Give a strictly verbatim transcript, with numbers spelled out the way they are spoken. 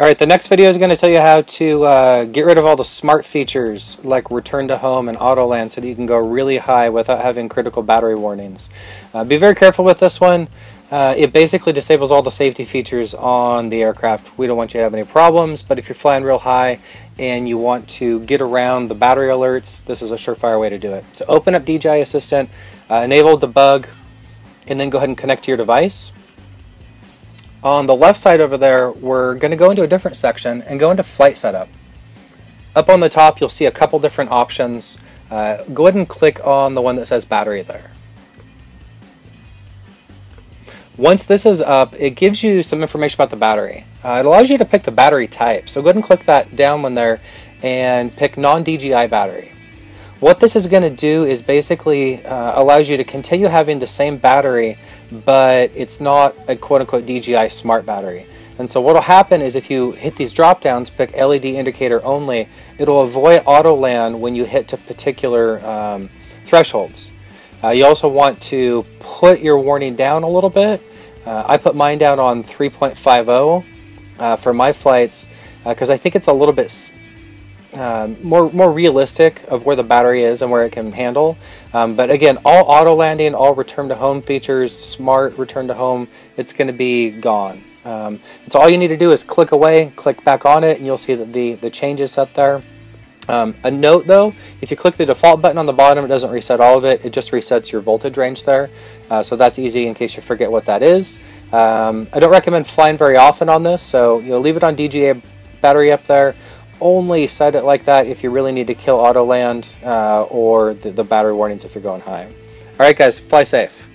Alright, the next video is going to tell you how to uh, get rid of all the smart features like return to home and auto land so that you can go really high without having critical battery warnings. Uh, be very careful with this one. Uh, it basically disables all the safety features on the aircraft. We don't want you to have any problems, but if you're flying real high and you want to get around the battery alerts, this is a surefire way to do it. So open up D J I Assistant, uh, enable the bug, and then go ahead and connect to your device. On the left side over there, we're going to go into a different section and go into flight setup. Up on the top, you'll see a couple different options. Uh, go ahead and click on the one that says battery there. Once this is up, it gives you some information about the battery. Uh, it allows you to pick the battery type. So go ahead and click that down one there and pick non-D J I battery. What this is going to do is basically uh, allows you to continue having the same battery, but it's not a quote-unquote D J I smart battery. And so what will happen is if you hit these drop-downs, pick L E D indicator only, it'll avoid auto land when you hit to particular um, thresholds. Uh, you also want to put your warning down a little bit. Uh, I put mine down on three point five zero uh, for my flights because uh, I think it's a little bit Um, more more realistic of where the battery is and where it can handle. Um, but again, all auto landing, all return to home features, smart return to home, it's going to be gone. Um, so all you need to do is click away, click back on it, and you'll see that the the change is set there. Um, a note though, if you click the default button on the bottom, it doesn't reset all of it. It just resets your voltage range there. Uh, so that's easy in case you forget what that is. Um, I don't recommend flying very often on this, so you'll leave it on D J I battery up there. Only set it like that if you really need to kill auto land uh, or the, the battery warnings if you're going high. Alright guys, fly safe.